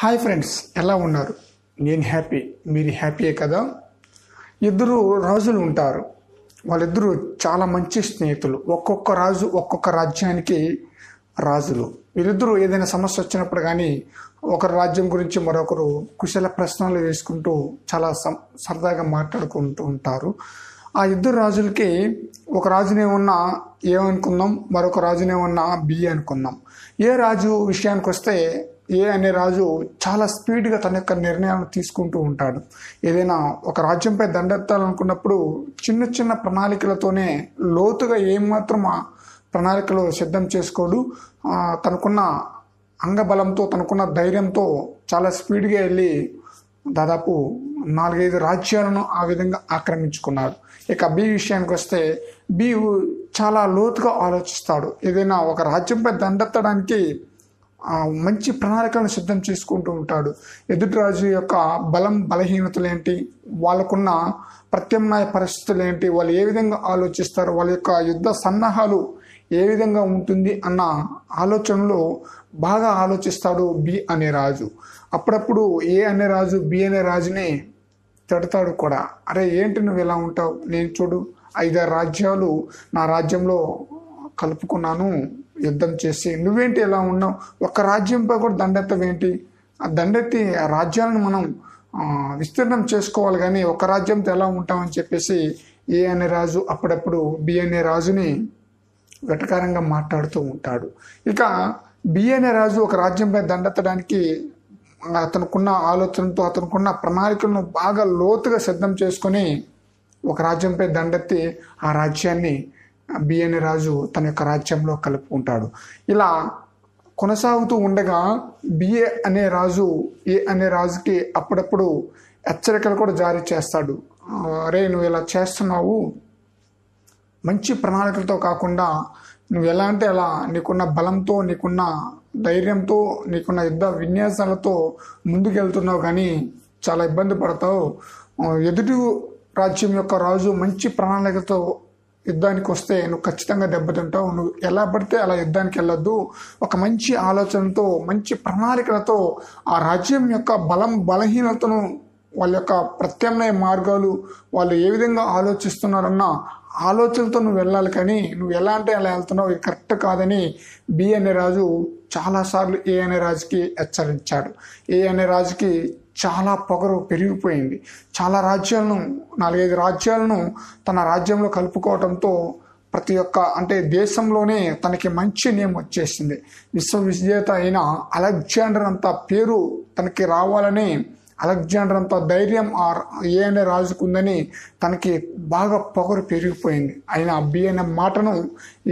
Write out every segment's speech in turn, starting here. Hi friends, ఎలా ఉన్నారు? నేను హ్యాపీ, మీరు హ్యాపీయే కదా. ఇద్దరు రాజులు ఉంటారు. వాళ్ళిద్దరూ చాలా మంచి స్నేహితులు. ఒక్కొక్క రాజు ఒక్కొక్క రాజ్యానికి రాజులు. వీళ్ళిద్దరూ ఏదైనా సమస్య వచ్చినప్పుడు కానీ ఒకరు రాజ్యం గురించి మరొకరు కుశల ప్రశ్నలు వేసుకుంటూ చాలా సరదాగా మాట్లాడుకుంటూ ఉంటారు. ఆ ఇద్దరు రాజులకి ఒక రాజునేమన్నా ఏ అనుకుందాం, మరొక రాజునేమన్నా బి అనుకుందాం. ఏ రాజు విషయానికి వస్తే ఏ అనే రాజు చాలా స్పీడ్గా తన యొక్క నిర్ణయాలను తీసుకుంటూ ఉంటాడు. ఏదైనా ఒక రాజ్యంపై దండెత్తాలనుకున్నప్పుడు చిన్న చిన్న ప్రణాళికలతోనే, లోతుగా ఏమాత్రం ఆ ప్రణాళికలు సిద్ధం చేసుకోడు. తనకున్న అంగబలంతో, తనకున్న ధైర్యంతో చాలా స్పీడ్గా వెళ్ళి దాదాపు 4-5 రాజ్యాలను ఆ విధంగా ఆక్రమించుకున్నాడు. ఇక బి విషయానికి వస్తే బి చాలా లోతుగా ఆలోచిస్తాడు. ఏదైనా ఒక రాజ్యంపై దండెత్తడానికి మంచి ప్రణాళికలను సిద్ధం చేసుకుంటూ ఉంటాడు. ఎదుటి రాజు యొక్క బలం బలహీనతలు ఏంటి, వాళ్ళకున్న ప్రత్యామ్నాయ పరిస్థితులు ఏంటి, వాళ్ళు ఏ విధంగా ఆలోచిస్తారు, వాళ్ళ యొక్క యుద్ధ సన్నాహాలు ఏ విధంగా ఉంటుంది అన్న ఆలోచనలో బాగా ఆలోచిస్తాడు బి అనే రాజు. అప్పుడప్పుడు ఏ అనే రాజు బి అనే రాజుని తిడతాడు కూడా. అరే ఏంటి నువ్వు ఇలా ఉంటావు, నేను చూడు 5-6 రాజ్యాలు నా రాజ్యంలో కలుపుకున్నాను యుద్ధం చేసి, నువ్వేంటి ఎలా ఉన్నావు, ఒక్క రాజ్యంపై కూడా దండెత్తవేంటి, ఆ దండెత్తి ఆ రాజ్యాలను మనం విస్తీర్ణం చేసుకోవాలి కానీ ఒక రాజ్యంతో ఎలా ఉంటామని చెప్పేసి ఏ అనే రాజు అప్పుడప్పుడు బి అనే రాజుని వెటకారంగా మాట్లాడుతూ ఉంటాడు. ఇక బి అనే రాజు ఒక రాజ్యంపై దండెత్తడానికి అతనుకున్న ఆలోచనతో, అతనుకున్న ప్రణాళికలను బాగా లోతుగా సిద్ధం చేసుకొని ఒక రాజ్యంపై దండెత్తి ఆ రాజ్యాన్ని బి అనే రాజు తన యొక్క రాజ్యంలో కలుపుకుంటాడు. ఇలా కొనసాగుతూ ఉండగా బిఏ అనే రాజు ఏ అనే రాజుకి అప్పుడప్పుడు హెచ్చరికలు కూడా జారీ చేస్తాడు. అరే నువ్వు ఇలా చేస్తున్నావు, మంచి ప్రణాళికలతో కాకుండా నువ్వు ఎలా అంటే అలా, నీకున్న బలంతో, నీకున్న ధైర్యంతో, నీకున్న యుద్ధ విన్యాసాలతో ముందుకెళ్తున్నావు కానీ చాలా ఇబ్బంది పడతావు. ఎదుటి రాజ్యం యొక్క రాజు మంచి ప్రణాళికతో యుద్ధానికి వస్తే నువ్వు ఖచ్చితంగా దెబ్బతింటావు. నువ్వు ఎలా పడితే అలా యుద్ధానికి వెళ్ళొద్దు, ఒక మంచి ఆలోచనతో, మంచి ప్రణాళికలతో ఆ రాజ్యం యొక్క బలం బలహీనతను, వాళ్ళ యొక్క ప్రత్యామ్నాయ మార్గాలు, వాళ్ళు ఏ విధంగా ఆలోచిస్తున్నారన్న ఆలోచనతో నువ్వు వెళ్ళాలి కానీ నువ్వు ఎలా అంటే అలా వెళ్తున్నావు, ఇది కరెక్ట్ కాదని బి అనే రాజు చాలాసార్లు ఏ అనే రాజుకి హెచ్చరించాడు. ఏ అనే రాజుకి చాలా పొగరు పెరిగిపోయింది. చాలా రాజ్యాలను, 4-5 రాజ్యాలను తన రాజ్యంలో కలుపుకోవడంతో ప్రతి ఒక్క దేశంలోనే తనకి మంచి నేమ్ వచ్చేసింది. విశ్వవిజేత అయిన అలెగ్జాండర్ అంత పేరు తనకి రావాలని, అలెగ్జాండర్ అంత ధైర్యం ఏ అనే రాజుకుందని తనకి బాగా పొగరు పెరిగిపోయింది. అయినా బి అనే మాటను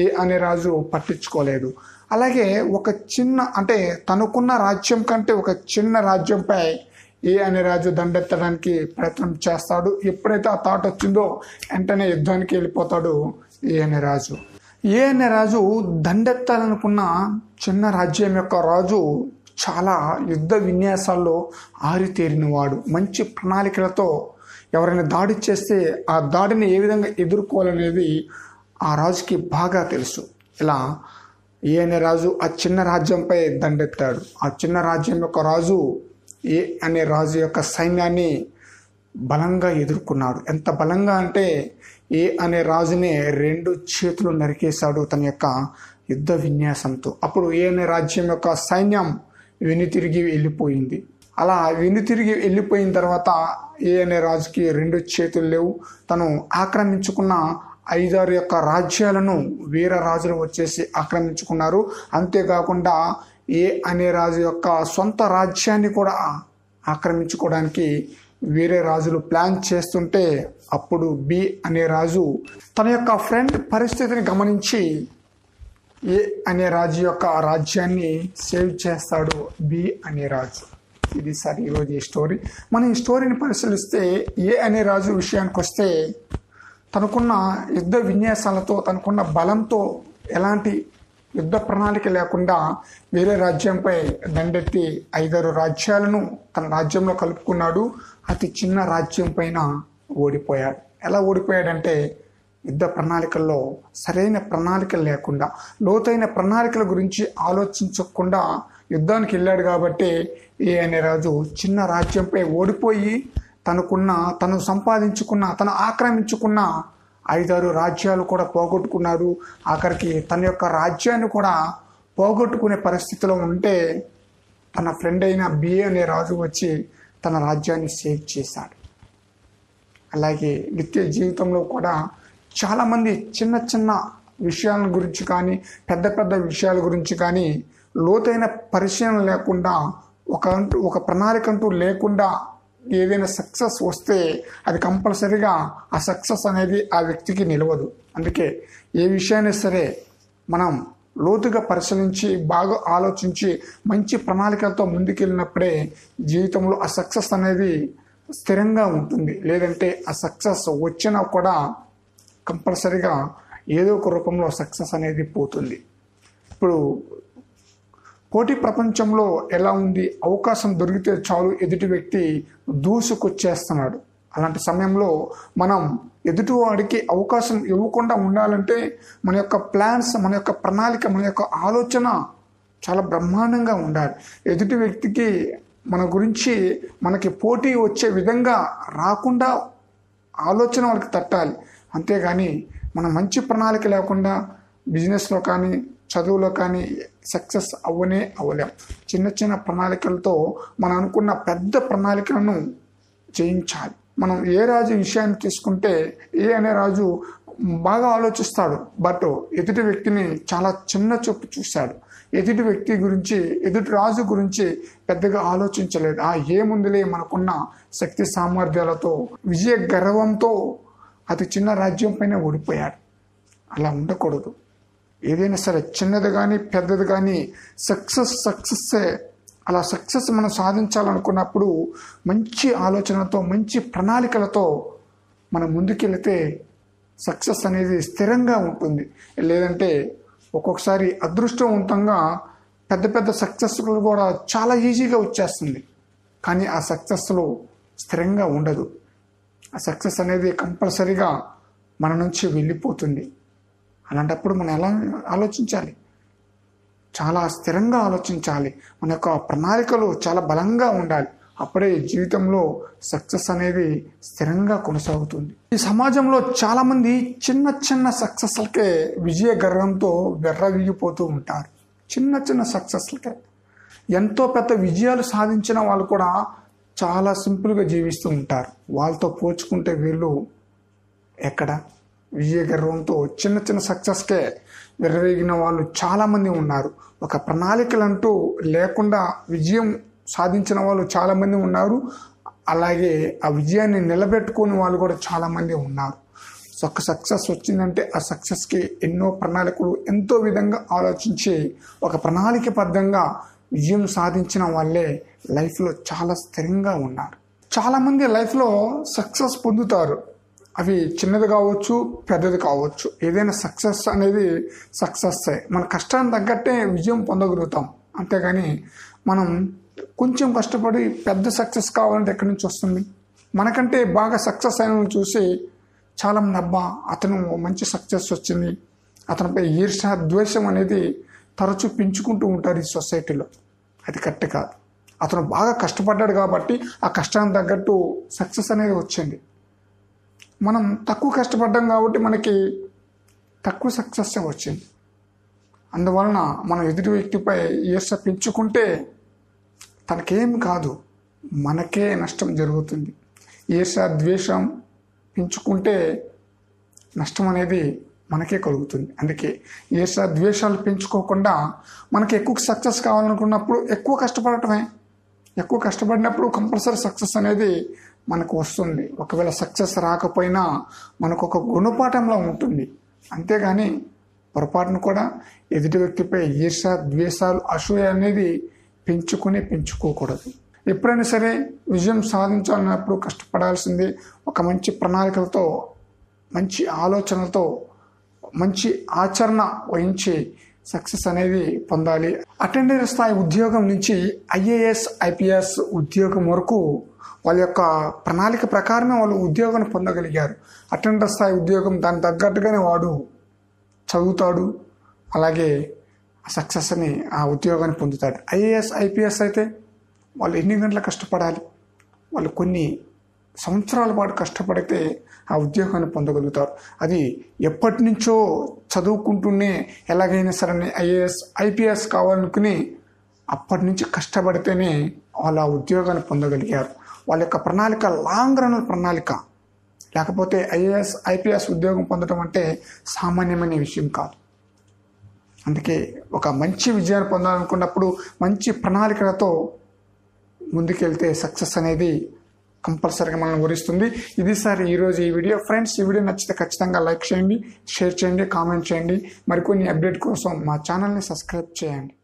ఏ అనే రాజు పట్టించుకోలేదు. అలాగే ఒక చిన్న తనకున్న రాజ్యం కంటే ఒక చిన్న రాజ్యంపై ఏ అనే రాజు దండెత్తడానికి ప్రయత్నం చేస్తాడు. ఎప్పుడైతే ఆ థాట్ వచ్చిందో వెంటనే యుద్ధానికి వెళ్ళిపోతాడు ఏ అనే రాజు. ఏ అనే రాజు దండెత్తాలనుకున్న చిన్న రాజ్యం యొక్క రాజు చాలా యుద్ధ విన్యాసాల్లో ఆరితేరినవాడు. మంచి ప్రణాళికలతో ఎవరైనా దాడి చేస్తే ఆ దాడిని ఏ విధంగా ఎదుర్కోవాలనేది ఆ రాజుకి బాగా తెలుసు. ఇలా ఏ అనే రాజు ఆ చిన్న రాజ్యంపై దండెత్తాడు. ఆ చిన్న రాజ్యం యొక్క రాజు ఏ అనే రాజు యొక్క సైన్యాన్ని బలంగా ఎదుర్కొన్నాడు. ఎంత బలంగా అంటే ఏ అనే రాజుని 2 చేతులు నరికేశాడు తన యొక్క యుద్ధ విన్యాసంతో. అప్పుడు ఏ అనే రాజ్యం యొక్క సైన్యం వెనుతిరిగి వెళ్ళిపోయింది. అలా వెనుతిరిగి వెళ్ళిపోయిన తర్వాత ఏ అనే రాజుకి 2 చేతులు లేవు. తను ఆక్రమించుకున్న 5-6 యొక్క రాజ్యాలను వీర రాజులు వచ్చేసి ఆక్రమించుకున్నారు. అంతేకాకుండా ఏ అనే రాజు యొక్క సొంత రాజ్యాన్ని కూడా ఆక్రమించుకోవడానికి వేరే రాజులు ప్లాన్ చేస్తుంటే అప్పుడు బి అనే రాజు తన యొక్క ఫ్రెండ్ పరిస్థితిని గమనించి ఏ అనే రాజు యొక్క రాజ్యాన్ని సేవ్ చేస్తాడు బి అనే రాజు. ఇది సార్ ఈరోజు ఈ స్టోరీ. మనం ఈ స్టోరీని పరిశీలిస్తే ఏ అనే రాజు విషయానికి వస్తే తనకున్న యుద్ధ విన్యాసాలతో, తనకున్న బలంతో ఎలాంటి యుద్ధ ప్రణాళిక లేకుండా వేరే రాజ్యంపై దండెత్తి 5-6 రాజ్యాలను తన రాజ్యంలో కలుపుకున్నాడు. అతి చిన్న రాజ్యం పైన ఓడిపోయాడు. ఎలా ఓడిపోయాడంటే యుద్ధ ప్రణాళికల్లో సరైన ప్రణాళికలు లేకుండా, లోతైన ప్రణాళికల గురించి ఆలోచించకుండా యుద్ధానికి వెళ్ళాడు కాబట్టి ఈయన రాజు చిన్న రాజ్యంపై ఓడిపోయి తను సంపాదించుకున్న తను ఆక్రమించుకున్న 5-6 రాజ్యాలు కూడా పోగొట్టుకున్నాడు. ఆఖరికి తన యొక్క రాజ్యాన్ని కూడా పోగొట్టుకునే పరిస్థితిలో ఉంటే తన ఫ్రెండ్ అయిన బిఏ అనే రాజు వచ్చి తన రాజ్యాన్ని సేవ్ చేశాడు. అలాగే నిత్య జీవితంలో కూడా చాలామంది చిన్న చిన్న విషయాల గురించి కానీ పెద్ద పెద్ద విషయాల గురించి కానీ లోతైన పరిశీలన లేకుండా ఒక ప్రణాళిక అంటూ లేకుండా ఏదైనా సక్సెస్ వస్తే అది కంపల్సరీగా ఆ సక్సెస్ అనేది ఆ వ్యక్తికి నిలవదు. అందుకే ఏ విషయాన్ని సరే మనం లోతుగా పరిశీలించి బాగా ఆలోచించి మంచి ప్రణాళికలతో ముందుకెళ్ళినప్పుడే జీవితంలో ఆ సక్సెస్ అనేది స్థిరంగా ఉంటుంది. లేదంటే ఆ సక్సెస్ వచ్చినా కూడా కంపల్సరీగా ఏదో ఒక రూపంలో సక్సెస్ అనేది పోతుంది. ఇప్పుడు పోటీ ప్రపంచంలో ఎలా ఉంది, అవకాశం దొరికితే చాలు ఎదుటి వ్యక్తి దూసుకొచ్చేస్తున్నాడు. అలాంటి సమయంలో మనం ఎదుటివాడికి అవకాశం ఇవ్వకుండా ఉండాలంటే మన యొక్క ప్లాన్స్, మన యొక్క ప్రణాళిక, మన యొక్క ఆలోచన చాలా బ్రహ్మాండంగా ఉండాలి. ఎదుటి వ్యక్తికి మన గురించి మనకి పోటీ వచ్చే విధంగా రాకుండా ఆలోచన వాళ్ళకి తట్టాలి. అంతేగాని మన మంచి ప్రణాళిక లేకుండా బిజినెస్లో కానీ చదువులో కానీ సక్సెస్ అవ్వలేం. చిన్న చిన్న ప్రణాళికలతో మనం అనుకున్న పెద్ద ప్రణాళికలను జయించాలి. మనం ఏ రాజు విషయాన్ని తీసుకుంటే ఏ అనే రాజు బాగా ఆలోచిస్తాడు, బట్ ఎదుటి వ్యక్తిని చాలా చిన్న చూపు చూశాడు. ఎదుటి వ్యక్తి గురించి, ఎదుటి రాజు గురించి పెద్దగా ఆలోచించలేదు. ఏముందిలే మనకున్న శక్తి సామర్థ్యాలతో విజయ గర్వంతో అతి చిన్న రాజ్యం పైన ఓడిపోయాడు. అలా ఉండకూడదు. ఏదైనా సరే చిన్నది కానీ పెద్దది కానీ సక్సెస్సే. అలా సక్సెస్ మనం సాధించాలనుకున్నప్పుడు మంచి ఆలోచనతో మంచి ప్రణాళికలతో మనం ముందుకెళ్తే సక్సెస్ అనేది స్థిరంగా ఉంటుంది. లేదంటే ఒక్కొక్కసారి అదృష్టవంతంగా పెద్ద పెద్ద సక్సెస్లు కూడా చాలా ఈజీగా వచ్చేస్తుంది. కానీ ఆ సక్సెస్లో స్థిరంగా ఉండదు. ఆ సక్సెస్ అనేది కంపల్సరీగా మన నుంచి వెళ్ళిపోతుంది. అలాంటప్పుడు మనం ఎలా ఆలోచించాలి? చాలా స్థిరంగా ఆలోచించాలి. మన యొక్క ప్రణాళికలు చాలా బలంగా ఉండాలి. అప్పుడే జీవితంలో సక్సెస్ అనేది స్థిరంగా కొనసాగుతుంది. ఈ సమాజంలో చాలామంది చిన్న చిన్న సక్సెస్లకే విజయ గర్వంతో వెర్రవీగిపోతూ ఉంటారు. చిన్న చిన్న సక్సెస్లకే ఎంతో పెద్ద విజయాలు సాధించిన వాళ్ళు కూడా చాలా సింపుల్గా జీవిస్తూ ఉంటారు. వాళ్ళతో పోల్చుకుంటే వీళ్ళు ఎక్కడ విజయ గర్వంతో చిన్న చిన్న సక్సెస్కే విర్రవేగిన వాళ్ళు చాలామంది ఉన్నారు. ఒక ప్రణాళికలంటూ లేకుండా విజయం సాధించిన వాళ్ళు చాలామంది ఉన్నారు. అలాగే ఆ విజయాన్ని నిలబెట్టుకుని వాళ్ళు కూడా చాలామంది ఉన్నారు. ఒక సక్సెస్ వచ్చిందంటే ఆ సక్సెస్కి ఎన్నో ప్రణాళికలు ఎంతో విధంగా ఆలోచించి ఒక ప్రణాళికబద్ధంగా విజయం సాధించిన వాళ్ళే లైఫ్లో చాలా స్థిరంగా ఉన్నారు. చాలామంది లైఫ్లో సక్సెస్ పొందుతారు. అవి చిన్నది కావచ్చు, పెద్దది కావచ్చు. ఏదైనా సక్సెస్ అనేది సక్సెస్సే. మన కష్టాన్ని తగ్గట్టే విజయం పొందగలుగుతాం. అంతేగాని మనం కొంచెం కష్టపడి పెద్ద సక్సెస్ కావాలంటే ఎక్కడి నుంచి వస్తుంది? మనకంటే బాగా సక్సెస్ అయిన చూసి చాలామంది అబ్బా అతను మంచి సక్సెస్ వచ్చింది, అతనిపై ఈర్ష్య ద్వేషం అనేది తరచూ పెంచుకుంటూ ఉంటారు ఈ సొసైటీలో. అది కరెక్ట్ కాదు. అతను బాగా కష్టపడ్డాడు కాబట్టి ఆ కష్టానికి తగ్గట్టు సక్సెస్ అనేది వచ్చింది. మనం తక్కువ కష్టపడ్డాం కాబట్టి మనకి తక్కువ సక్సెస్ వచ్చింది. అందువలన మనం ఎదుటి వ్యక్తిపై ఈర్ష్య పెంచుకుంటే తనకేం కాదు, మనకే నష్టం జరుగుతుంది. ఈర్ష్య ద్వేషం పెంచుకుంటే నష్టం అనేది మనకే కలుగుతుంది. అందుకే ఈర్ష్య ద్వేషాలు పెంచుకోకుండా మనకి ఎక్కువ సక్సెస్ కావాలనుకున్నప్పుడు ఎక్కువ కష్టపడటమే. ఎక్కువ కష్టపడినప్పుడు కంపల్సరీ సక్సెస్ అనేది మనకు వస్తుంది. ఒకవేళ సక్సెస్ రాకపోయినా మనకు ఒక గుణపాఠంలో ఉంటుంది. అంతేగాని పొరపాటును కూడా ఎదుటి వ్యక్తిపై ఈర్ష్య ద్వేషాలు అసూయ అనేది పెంచుకోకూడదు. ఎప్పుడైనా సరే విజయం సాధించాలన్నప్పుడు కష్టపడాల్సింది ఒక మంచి ప్రణాళికలతో, మంచి ఆలోచనలతో, మంచి ఆచరణ వహించి సక్సెస్ అనేది పొందాలి. అటెండర్ స్థాయి ఉద్యోగం నుంచి IAS IPS ఉద్యోగం వరకు వాళ్ళ యొక్క ప్రణాళిక ప్రకారమే వాళ్ళు ఉద్యోగాన్ని పొందగలిగారు. అటెండర్ స్థాయి ఉద్యోగం దాని తగ్గట్టుగానే వాడు చదువుతాడు, అలాగే సక్సెస్ అని ఆ ఉద్యోగాన్ని పొందుతాడు. ఐఏఎస్ ఐపీఎస్ అయితే వాళ్ళు ఎన్ని గంటలు కష్టపడాలి, వాళ్ళు కొన్ని సంవత్సరాల పాటు కష్టపడితే ఆ ఉద్యోగాన్ని పొందగలుగుతారు. అది ఎప్పటి నుంచో చదువుకుంటూనే ఎలాగైనా సరే ఐఏఎస్ ఐపీఎస్ కావాలనుకుని అప్పటి నుంచి కష్టపడితేనే వాళ్ళు ఆ ఉద్యోగాన్ని పొందగలిగారు. వాళ్ళ యొక్క ప్రణాళిక లాంగ్ రన్ ప్రణాళిక లేకపోతే ఐఏఎస్ ఐపీఎస్ ఉద్యోగం పొందడం అంటే సామాన్యమైన విషయం కాదు. అందుకే ఒక మంచి విజయాన్ని పొందాలనుకున్నప్పుడు మంచి ప్రణాళికలతో ముందుకెళ్తే సక్సెస్ అనేది కంపల్సరీగా మనల్ని వరిస్తుంది. ఇది సార్ ఈరోజు ఈ వీడియో. ఫ్రెండ్స్, ఈ వీడియో నచ్చితే ఖచ్చితంగా లైక్ చేయండి, షేర్ చేయండి, కామెంట్ చేయండి. మరికొన్ని అప్డేట్ కోసం మా ఛానల్ని సబ్స్క్రైబ్ చేయండి.